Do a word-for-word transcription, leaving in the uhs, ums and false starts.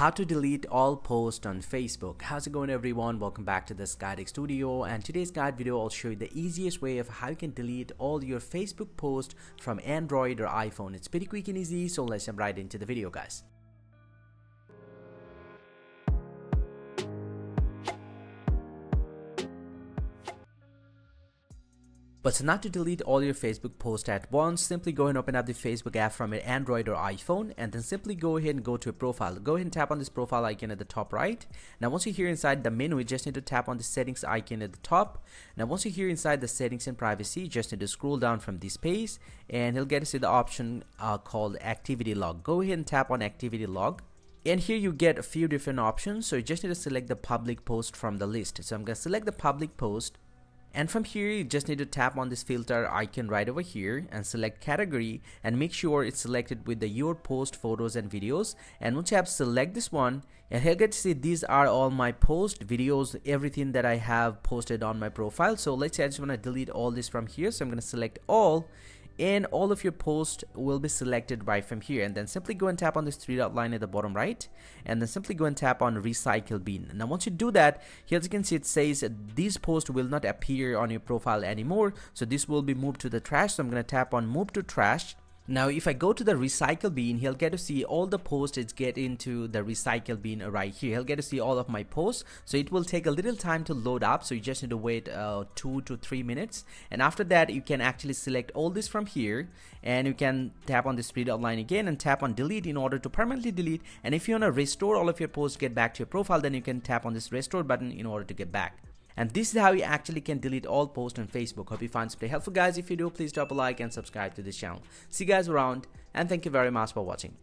How to delete all posts on Facebook. How's it going, everyone? Welcome back to the Sky Tech Studio, and today's guide video I'll show you the easiest way of how you can delete all your Facebook posts from Android or iPhone. It's pretty quick and easy, so let's jump right into the video, guys. But so now to delete all your Facebook posts at once, simply go ahead and open up the Facebook app from your Android or iPhone, and then simply go ahead and go to a profile. Go ahead and tap on this profile icon at the top right. Now once you're here inside the menu, you just need to tap on the settings icon at the top. Now once you're here inside the settings and privacy, you just need to scroll down from this page, and you'll get to see the option uh, called activity log. Go ahead and tap on activity log. And here you get a few different options, so you just need to select the public post from the list. So I'm going to select the public post. And from here, you just need to tap on this filter icon right over here and select category, and make sure it's selected with the your post photos and videos. And once you have select this one, and here you get to see these are all my posts, videos, everything that I have posted on my profile. So let's say I just want to delete all this from here. So I'm going to select all, and all of your posts will be selected right from here. And then simply go and tap on this three dot line at the bottom right, and then simply go and tap on recycle bin. Now once you do that, here as you can see it says these posts will not appear on your profile anymore, so this will be moved to the trash. So I'm going to tap on move to trash. Now if I go to the recycle bin, he'll get to see all the posts get into the recycle bin right here. He'll get to see all of my posts, so it will take a little time to load up, so you just need to wait uh, two to three minutes. And after that, you can actually select all this from here, and you can tap on this three dot line again and tap on delete in order to permanently delete. And if you want to restore all of your posts, get back to your profile, then you can tap on this restore button in order to get back. And this is how you actually can delete all posts on Facebook. Hope you find this video helpful, guys. If you do, please drop a like and subscribe to this channel. See you guys around, and thank you very much for watching.